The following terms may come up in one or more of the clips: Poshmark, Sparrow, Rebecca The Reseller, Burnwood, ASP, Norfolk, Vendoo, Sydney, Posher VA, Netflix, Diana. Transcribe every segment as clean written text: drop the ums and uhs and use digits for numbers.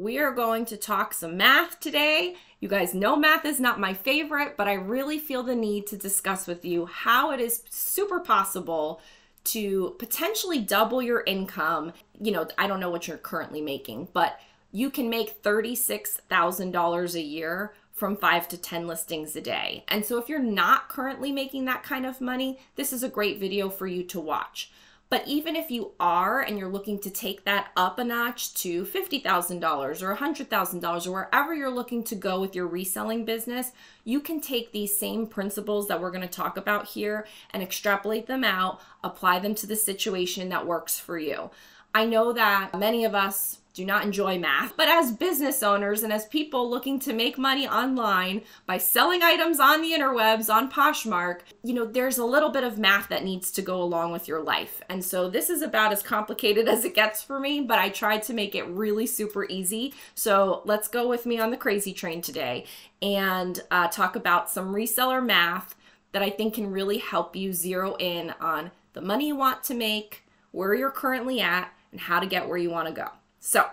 We are going to talk some math today. You guys know math is not my favorite, but I really feel the need to discuss with you how it is super possible to potentially double your income. You know, I don't know what you're currently making, but you can make $36,000 a year from 5 to 10 listings a day. And so if you're not currently making that kind of money, this is a great video for you to watch. But even if you are and you're looking to take that up a notch to $50,000 or $100,000 or wherever you're looking to go with your reselling business, you can take these same principles that we're going to talk about here and extrapolate them out, apply them to the situation that works for you. I know that many of us do not enjoy math, but as business owners and as people looking to make money online by selling items on the interwebs, on Poshmark, you know, there's a little bit of math that needs to go along with your life. And so this is about as complicated as it gets for me, but I tried to make it really super easy. So let's go with me on the crazy train today and talk about some reseller math that I think can really help you zero in on the money you want to make, where you're currently at, and how to get where you want to go. So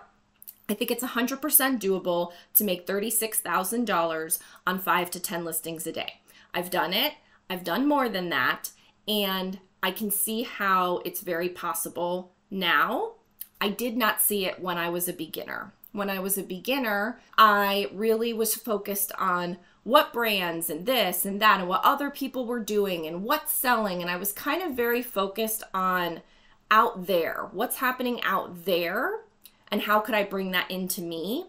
I think it's 100% doable to make $36,000 on 5 to 10 listings a day. I've done it. I've done more than that. And I can see how it's very possible now. I did not see it when I was a beginner. When I was a beginner, I really was focused on what brands and this and that and what other people were doing and what's selling. And I was kind of very focused on out there, what's happening out there. And how could I bring that into me?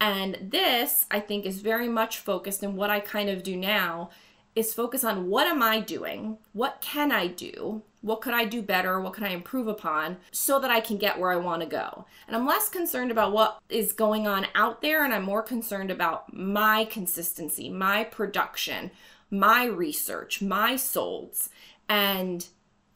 And this, I think, is very much focused, and what I kind of do now is focus on what am I doing? What can I do? What could I do better? What can I improve upon so that I can get where I want to go? And I'm less concerned about what is going on out there, and I'm more concerned about my consistency, my production, my research, my solds. And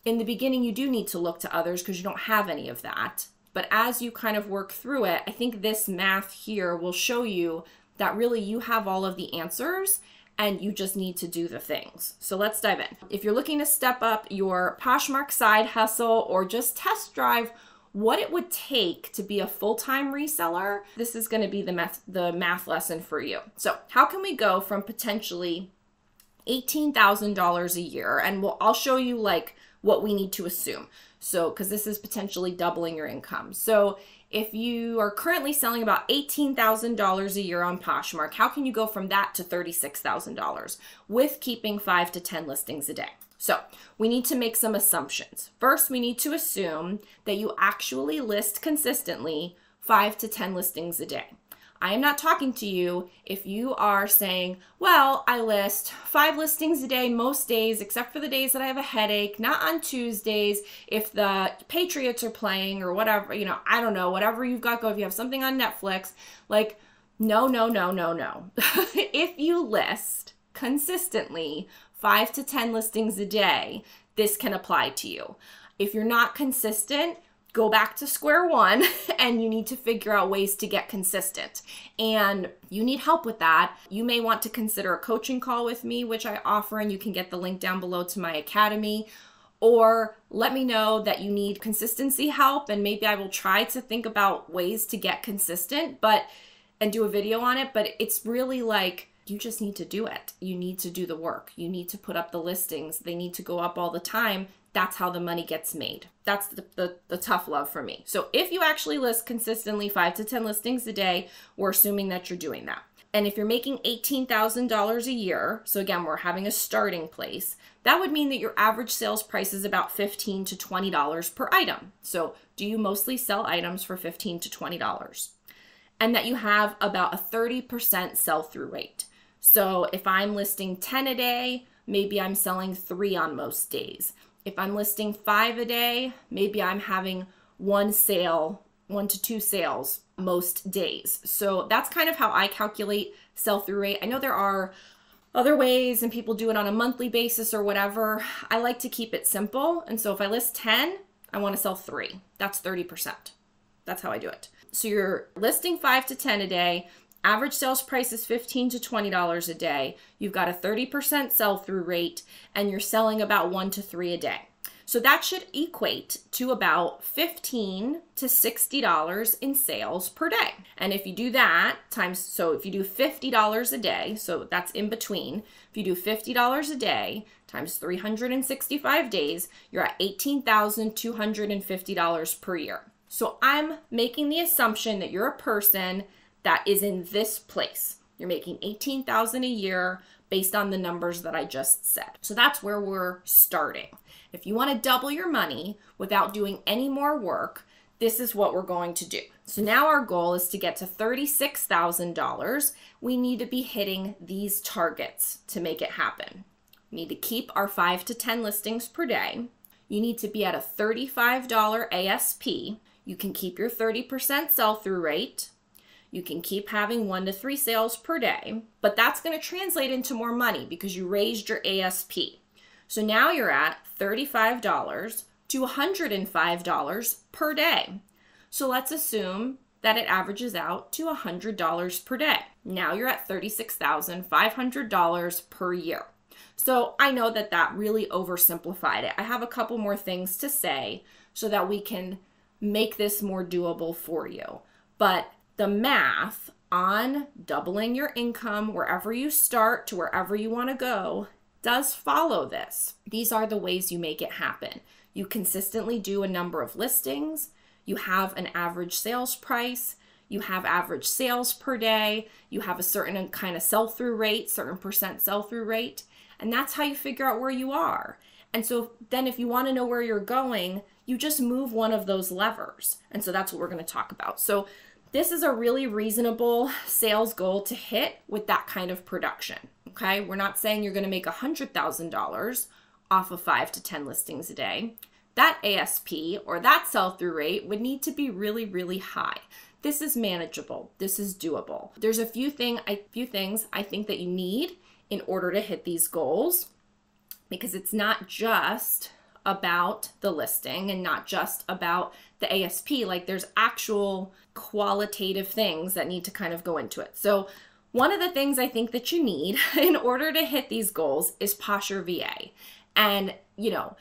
in the beginning, you do need to look to others because you don't have any of that. But as you kind of work through it, I think this math here will show you that really you have all of the answers and you just need to do the things. So let's dive in. If you're looking to step up your Poshmark side hustle or just test drive what it would take to be a full-time reseller, this is going to be the math lesson for you. So how can we go from potentially $18,000 a year? And I'll show you like what we need to assume. So, because this is potentially doubling your income. So if you are currently selling about $18,000 a year on Poshmark, how can you go from that to $36,000 with keeping 5 to 10 listings a day? So we need to make some assumptions. First, we need to assume that you actually list consistently 5 to 10 listings a day. I am not talking to you if you are saying, well, I list 5 listings a day most days, except for the days that I have a headache, not on Tuesdays, if the Patriots are playing or whatever, you know, I don't know, whatever you've got going, if you have something on Netflix, like, no. If you list consistently 5 to 10 listings a day, this can apply to you. If you're not consistent, go back to square one and you need to figure out ways to get consistent. And you need help with that. You may want to consider a coaching call with me, which I offer, and you can get the link down below to my academy. Or let me know that you need consistency help and maybe I will try to think about ways to get consistent and do a video on it. But it's really like, you just need to do it. You need to do the work. You need to put up the listings. They need to go up all the time. That's how the money gets made. That's the tough love for me. So if you actually list consistently 5 to 10 listings a day, we're assuming that you're doing that. And if you're making $18,000 a year, so again, we're having a starting place, that would mean that your average sales price is about $15 to $20 per item. So do you mostly sell items for $15 to $20? And that you have about a 30% sell-through rate. So if I'm listing 10 a day, maybe I'm selling 3 on most days. If I'm listing 5 a day, maybe I'm having 1 to 2 sales most days. So that's kind of how I calculate sell-through rate. I know there are other ways and people do it on a monthly basis or whatever. I like to keep it simple. And so if I list 10, I want to sell 3. That's 30%. That's how I do it. So you're listing 5 to 10 a day. Average sales price is $15 to $20 a day. You've got a 30% sell-through rate and you're selling about 1 to 3 a day. So that should equate to about $15 to $60 in sales per day. And if you do that times, so if you do $50 a day, so that's in between, if you do $50 a day times 365 days, you're at $18,250 per year. So I'm making the assumption that you're a person that is in this place. You're making $18,000 a year based on the numbers that I just said. So that's where we're starting. If you want to double your money without doing any more work, this is what we're going to do. So now our goal is to get to $36,000. We need to be hitting these targets to make it happen. We need to keep our 5 to 10 listings per day. You need to be at a $35 ASP. You can keep your 30% sell-through rate. You can keep having 1 to 3 sales per day, but that's going to translate into more money because you raised your ASP. So now you're at $35 to $105 per day. So let's assume that it averages out to $100 per day. Now you're at $36,500 per year. So I know that that really oversimplified it. I have a couple more things to say so that we can make this more doable for you. But the math on doubling your income wherever you start to wherever you want to go does follow this. These are the ways you make it happen. You consistently do a number of listings. You have an average sales price. You have average sales per day. You have a certain kind of sell-through rate, certain percent sell-through rate. And that's how you figure out where you are. And so then if you want to know where you're going, you just move one of those levers. And so that's what we're going to talk about. So this is a really reasonable sales goal to hit with that kind of production, okay? We're not saying you're gonna make $100,000 off of 5 to 10 listings a day. That ASP or that sell-through rate would need to be really, really high. This is manageable, this is doable. There's a few things I think that you need in order to hit these goals, because it's not just about the listing and not just about the ASP. Like, there's actual qualitative things that need to kind of go into it. So one of the things I think that you need in order to hit these goals is Posher VA. And you know,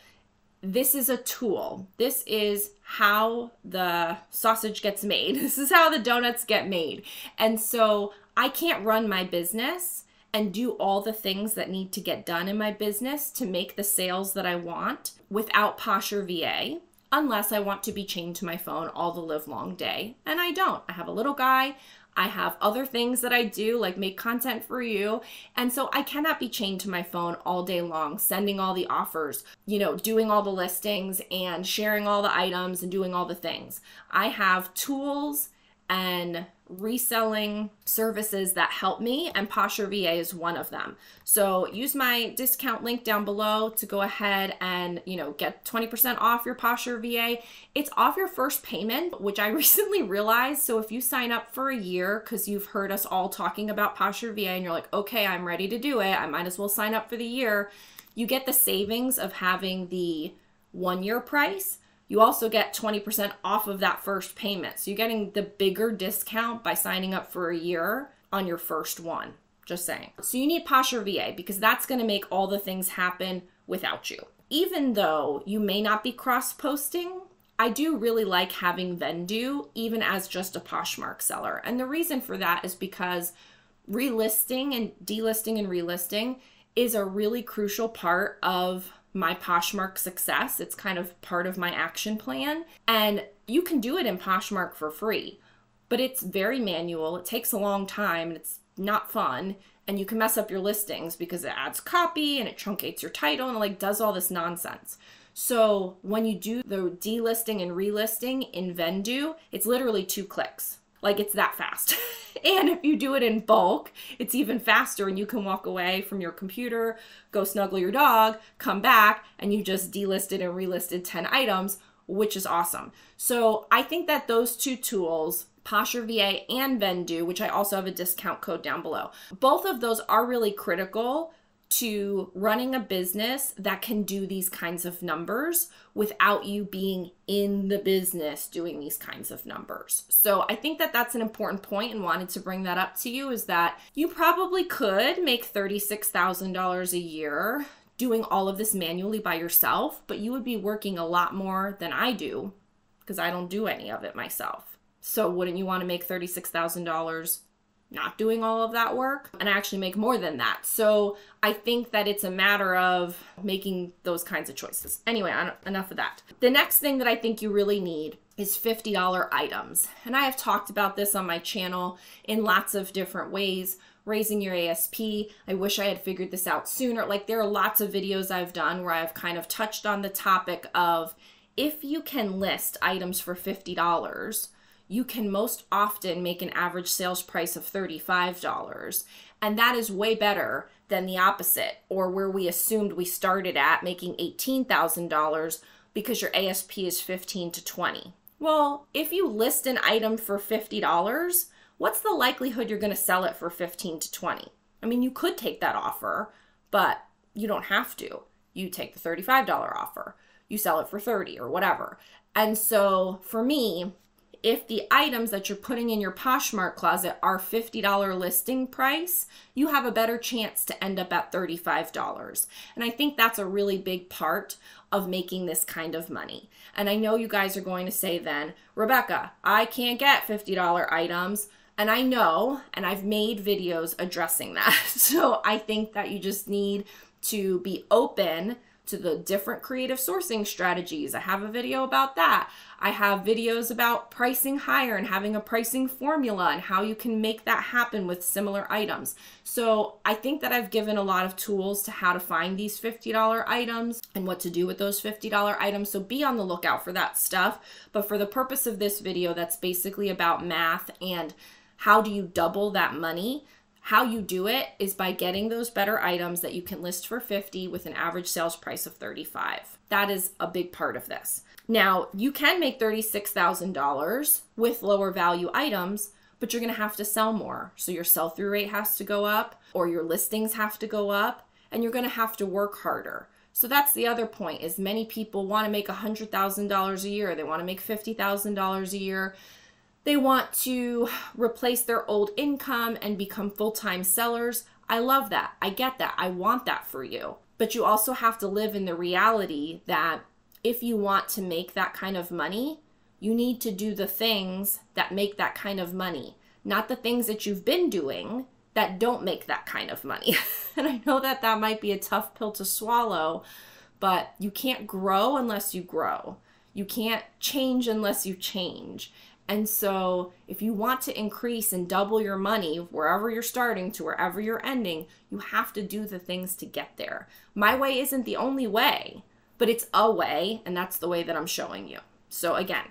this is a tool. This is how the sausage gets made. This is how the donuts get made. And so I can't run my business and do all the things that need to get done in my business to make the sales that I want without Posher VA, unless I want to be chained to my phone all the live long day, and I don't. I have a little guy, I have other things that I do, like make content for you, and so I cannot be chained to my phone all day long, sending all the offers, you know, doing all the listings and sharing all the items and doing all the things. I have tools and reselling services that help me, and Posher VA is one of them. So use my discount link down below to go ahead and, you know, get 20% off your Posher VA. It's off your first payment, which I recently realized. So if you sign up for a year because you've heard us all talking about Posher VA and you're like, okay, I'm ready to do it, I might as well sign up for the year, you get the savings of having the 1 year price. You also get 20% off of that first payment. So you're getting the bigger discount by signing up for a year on your first one, just saying. So you need Posher VA because that's gonna make all the things happen without you. Even though you may not be cross-posting, I do really like having Vendoo even as just a Poshmark seller. And the reason for that is because relisting and delisting and relisting is a really crucial part of my Poshmark success. It's kind of part of my action plan, and you can do it in Poshmark for free, but it's very manual. It takes a long time and it's not fun, and you can mess up your listings because it adds copy and it truncates your title and it like does all this nonsense. So when you do the delisting and relisting in Vendoo, it's literally 2 clicks. Like, it's that fast. And if you do it in bulk, it's even faster, and you can walk away from your computer, go snuggle your dog, come back, and you just delisted and relisted 10 items, which is awesome. So I think that those two tools, Posher VA and Vendoo, which I also have a discount code down below, both of those are really critical to running a business that can do these kinds of numbers without you being in the business doing these kinds of numbers. So I think that that's an important point, and wanted to bring that up to you, is that you probably could make $36,000 a year doing all of this manually by yourself, but you would be working a lot more than I do because I don't do any of it myself. So wouldn't you want to make $36,000 not doing all of that work? And I actually make more than that. So I think that it's a matter of making those kinds of choices. Anyway, enough of that. The next thing that I think you really need is $50 items. And I have talked about this on my channel in lots of different ways. Raising your ASP. I wish I had figured this out sooner. Like, there are lots of videos I've done where I've kind of touched on the topic of, if you can list items for $50, you can most often make an average sales price of $35. And that is way better than the opposite, or where we assumed we started at, making $18,000 because your ASP is $15 to $20. Well, if you list an item for $50, what's the likelihood you're going to sell it for $15 to $20? I mean, you could take that offer, but you don't have to. You take the $35 offer. You sell it for $30 or whatever. And so for me, if the items that you're putting in your Poshmark closet are $50 listing price, you have a better chance to end up at $35. And I think that's a really big part of making this kind of money. And I know you guys are going to say then, Rebecca, I can't get $50 items. And I know, and I've made videos addressing that. So I think that you just need to be open to the different creative sourcing strategies. I have a video about that. I have videos about pricing higher and having a pricing formula and how you can make that happen with similar items. So I think that I've given a lot of tools to how to find these $50 items and what to do with those $50 items. So be on the lookout for that stuff. But for the purpose of this video, that's basically about math and how do you double that money. How you do it is by getting those better items that you can list for $50 with an average sales price of $35. That is a big part of this. Now, you can make $36,000 with lower value items, but you're going to have to sell more. So your sell-through rate has to go up, or your listings have to go up, and you're going to have to work harder. So that's the other point, is many people want to make $100,000 a year. They want to make $50,000 a year. They want to replace their old income and become full-time sellers. I love that. I get that. I want that for you. But you also have to live in the reality that if you want to make that kind of money, you need to do the things that make that kind of money, not the things that you've been doing that don't make that kind of money. And I know that that might be a tough pill to swallow, but you can't grow unless you grow. You can't change unless you change. And so if you want to increase and double your money, wherever you're starting to wherever you're ending, you have to do the things to get there. My way isn't the only way, but it's a way, and that's the way that I'm showing you. So again,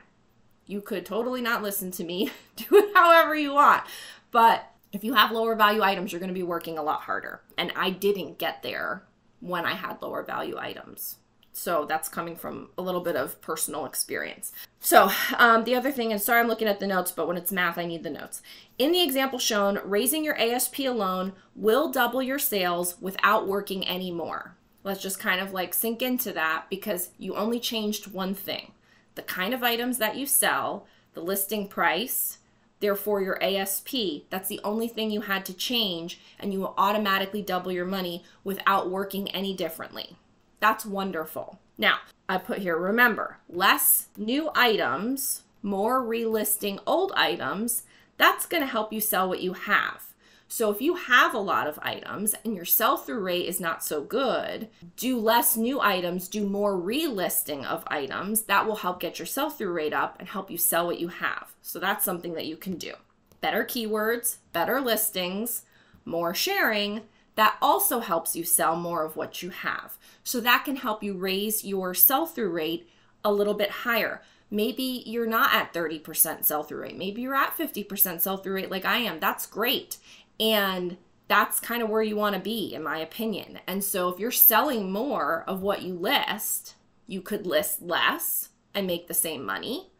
you could totally not listen to me, do it however you want. But if you have lower value items, you're going to be working a lot harder. And I didn't get there when I had lower value items. So that's coming from a little bit of personal experience. So the other thing, and sorry I'm looking at the notes, but when it's math, I need the notes. In the example shown, raising your ASP alone will double your sales without working any more. Let's just kind of like sink into that, because you only changed one thing. The kind of items that you sell, the listing price, therefore your ASP, that's the only thing you had to change, and you will automatically double your money without working any differently. That's wonderful. Now, I put here, remember, less new items, more relisting old items. That's going to help you sell what you have. So if you have a lot of items and your sell-through rate is not so good, do less new items, do more relisting of items. That will help get your sell-through rate up and help you sell what you have. So that's something that you can do. Better keywords, better listings, more sharing. That also helps you sell more of what you have. So that can help you raise your sell-through rate a little bit higher. Maybe you're not at 30% sell-through rate. Maybe you're at 50% sell-through rate like I am. That's great. And that's kind of where you want to be, in my opinion. And so if you're selling more of what you list, you could list less and make the same money.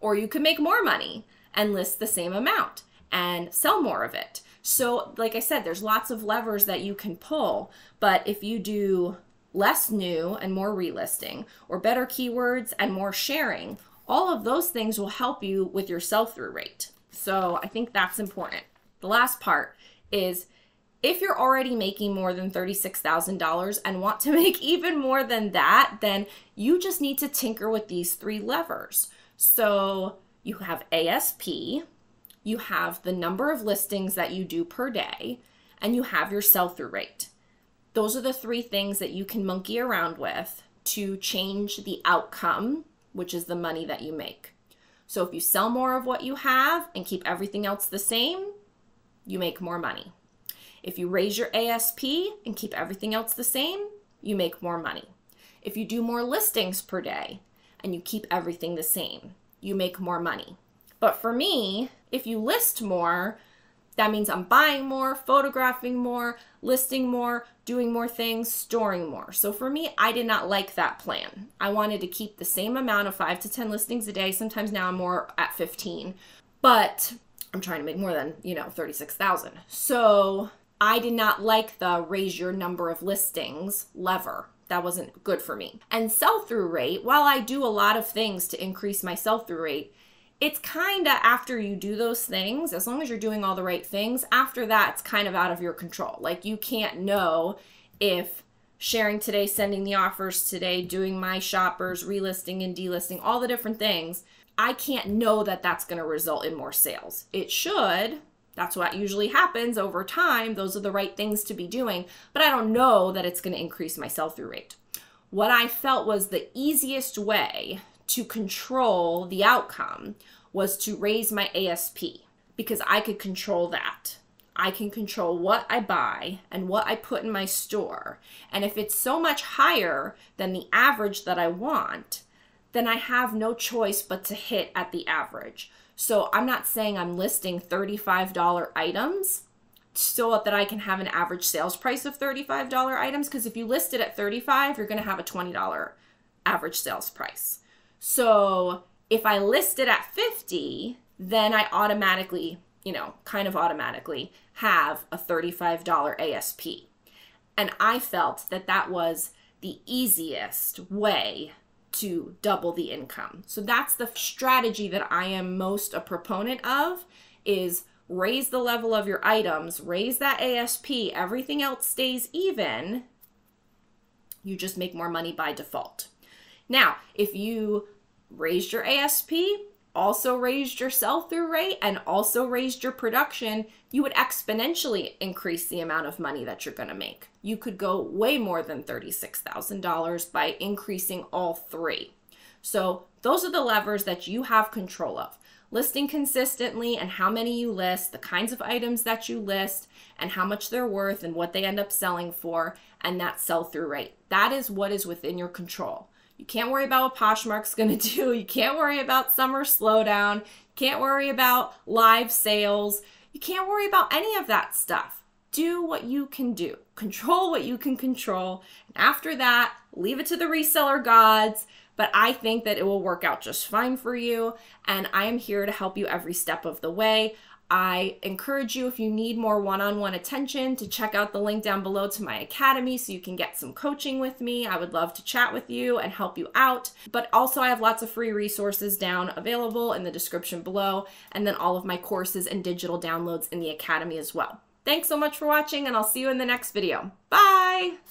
Or you could make more money and list the same amount and sell more of it. So like I said, there's lots of levers that you can pull, but if you do less new and more relisting, or better keywords and more sharing, all of those things will help you with your sell-through rate. So I think that's important. The last part is If you're already making more than $36,000 and want to make even more than that, then you just need to tinker with these three levers. So you have ASP, you have the number of listings that you do per day, and you have your sell-through rate. Those are the three things that you can monkey around with to change the outcome, which is the money that you make. So if you sell more of what you have and keep everything else the same, you make more money. If you raise your ASP and keep everything else the same, you make more money. If you do more listings per day and you keep everything the same, you make more money. But for me, if you list more, that means I'm buying more, photographing more, listing more, doing more things, storing more. So for me, I did not like that plan. I wanted to keep the same amount of 5 to 10 listings a day. Sometimes now I'm more at 15, but I'm trying to make more than, you know, 36,000. So I did not like the raise your number of listings lever. That wasn't good for me. And sell-through rate, while I do a lot of things to increase my sell-through rate, it's kind of after you do those things, as long as you're doing all the right things, after that, it's kind of out of your control. Like, you can't know if sharing today, sending the offers today, doing my shoppers, relisting and delisting, all the different things, I can't know that that's going to result in more sales. It should. That's what usually happens over time. Those are the right things to be doing, but I don't know that it's going to increase my sell-through rate. What I felt was the easiest way to control the outcome was to raise my ASP, because I could control that. I can control what I buy and what I put in my store. And if it's so much higher than the average that I want, then I have no choice but to hit at the average. So I'm not saying I'm listing $35 items so that I can have an average sales price of $35 items, because if you list it at $35, you're going to have a $20 average sales price. So if I list it at 50, then I automatically, you know, kind of automatically have a $35 ASP. And I felt that that was the easiest way to double the income. So that's the strategy that I am most a proponent of, is raise the level of your items, raise that ASP, everything else stays even, you just make more money by default. Now, if you raised your ASP, also raised your sell-through rate, and also raised your production, you would exponentially increase the amount of money that you're going to make. You could go way more than $36,000 by increasing all three. So those are the levers that you have control of. Listing consistently and how many you list, the kinds of items that you list, and how much they're worth and what they end up selling for, and that sell-through rate. That is what is within your control. You can't worry about what Poshmark's going to do. You can't worry about summer slowdown. You can't worry about live sales. You can't worry about any of that stuff. Do what you can do. Control what you can control. And after that, leave it to the reseller gods. But I think that it will work out just fine for you. And I am here to help you every step of the way. I encourage you, if you need more one-on-one attention, to check out the link down below to my academy so you can get some coaching with me. I would love to chat with you and help you out. But also I have lots of free resources down available in the description below, and then all of my courses and digital downloads in the academy as well. Thanks so much for watching, and I'll see you in the next video. Bye!